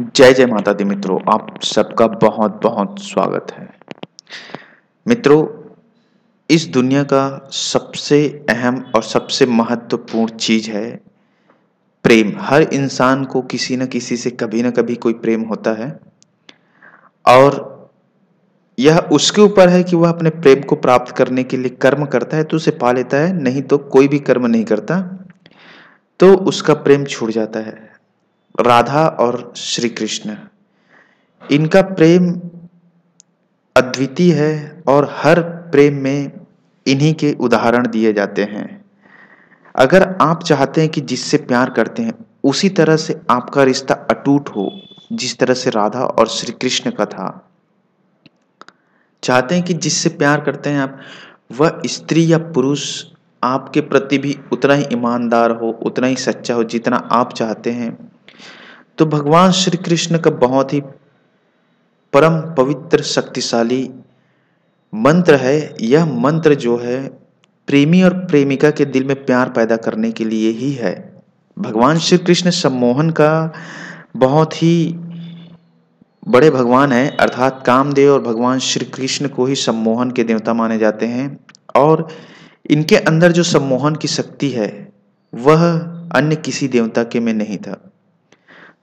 जय जय माता दी मित्रों, आप सबका बहुत बहुत स्वागत है। मित्रों, इस दुनिया का सबसे अहम और सबसे महत्वपूर्ण चीज़ है प्रेम। हर इंसान को किसी न किसी से कभी न कभी कोई प्रेम होता है और यह उसके ऊपर है कि वह अपने प्रेम को प्राप्त करने के लिए कर्म करता है तो उसे पा लेता है, नहीं तो कोई भी कर्म नहीं करता तो उसका प्रेम छूट जाता है। राधा और श्री कृष्ण, इनका प्रेम अद्वितीय है और हर प्रेम में इन्हीं के उदाहरण दिए जाते हैं। अगर आप चाहते हैं कि जिससे प्यार करते हैं उसी तरह से आपका रिश्ता अटूट हो, जिस तरह से राधा और श्री कृष्ण का था, चाहते हैं कि जिससे प्यार करते हैं आप, वह स्त्री या पुरुष आपके प्रति भी उतना ही ईमानदार हो, उतना ही सच्चा हो जितना आप चाहते हैं, तो भगवान श्री कृष्ण का बहुत ही परम पवित्र शक्तिशाली मंत्र है। यह मंत्र जो है प्रेमी और प्रेमिका के दिल में प्यार पैदा करने के लिए ही है। भगवान श्री कृष्ण सम्मोहन का बहुत ही बड़े भगवान हैं, अर्थात कामदेव और भगवान श्री कृष्ण को ही सम्मोहन के देवता माने जाते हैं और इनके अंदर जो सम्मोहन की शक्ति है वह अन्य किसी देवता के में नहीं था।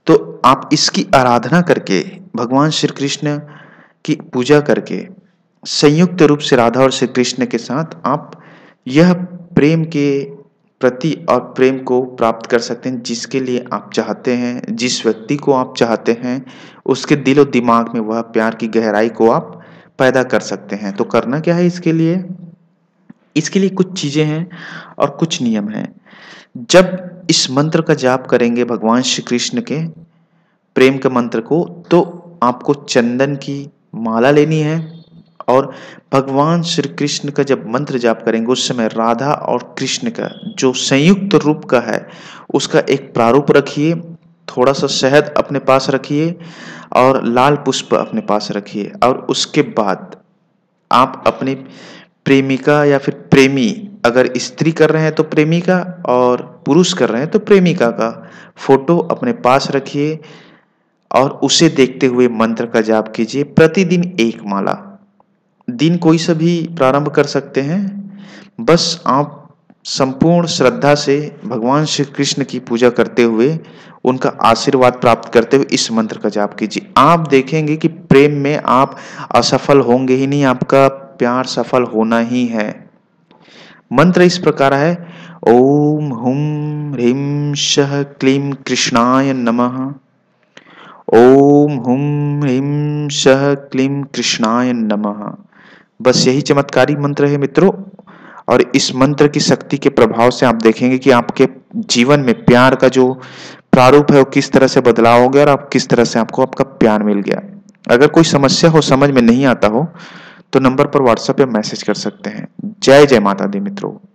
तो आप इसकी आराधना करके, भगवान श्री कृष्ण की पूजा करके, संयुक्त रूप से राधा और श्री कृष्ण के साथ आप यह प्रेम के प्रति और प्रेम को प्राप्त कर सकते हैं जिसके लिए आप चाहते हैं। जिस व्यक्ति को आप चाहते हैं उसके दिल और दिमाग में वह प्यार की गहराई को आप पैदा कर सकते हैं। तो करना क्या है इसके लिए? इसके लिए कुछ चीज़ें हैं और कुछ नियम हैं। जब इस मंत्र का जाप करेंगे, भगवान श्री कृष्ण के प्रेम के मंत्र को, तो आपको चंदन की माला लेनी है और भगवान श्री कृष्ण का जब मंत्र जाप करेंगे उस समय राधा और कृष्ण का जो संयुक्त रूप का है उसका एक प्रारूप रखिए। थोड़ा सा शहद अपने पास रखिए और लाल पुष्प अपने पास रखिए और उसके बाद आप अपने प्रेमिका या फिर प्रेमी, अगर स्त्री कर रहे हैं तो प्रेमिका और पुरुष कर रहे हैं तो प्रेमिका का फोटो अपने पास रखिए और उसे देखते हुए मंत्र का जाप कीजिए। प्रतिदिन एक माला, दिन कोई सा भी प्रारंभ कर सकते हैं। बस आप संपूर्ण श्रद्धा से भगवान श्री कृष्ण की पूजा करते हुए, उनका आशीर्वाद प्राप्त करते हुए इस मंत्र का जाप कीजिए। आप देखेंगे कि प्रेम में आप असफल होंगे ही नहीं, आपका प्यार सफल होना ही है। मंत्र इस प्रकार है, ओम हुम ह्रीम शह क्लीम कृष्णाय नमः। ओम हुम ह्रीम शह क्लीम कृष्णाय नमः। बस यही चमत्कारी मंत्र है मित्रों, और इस मंत्र की शक्ति के प्रभाव से आप देखेंगे कि आपके जीवन में प्यार का जो प्रारूप है वो किस तरह से बदलाव हो गया और आप किस तरह से आपको आपका प्यार मिल गया। अगर कोई समस्या हो, समझ में नहीं आता हो, तो नंबर पर व्हाट्सएप पे मैसेज कर सकते हैं। जय जय माता दी मित्रों।